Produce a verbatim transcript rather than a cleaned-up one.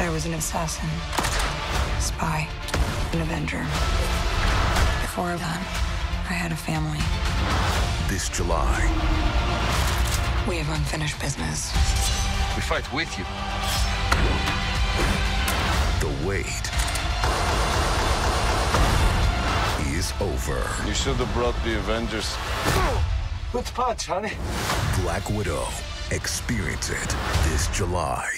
I was an assassin, spy, an Avenger. Before that, I had a family. This July, we have unfinished business. We fight with you. The wait is over. You should have brought the Avengers. Let's punch, honey. Black Widow. Experience it this July.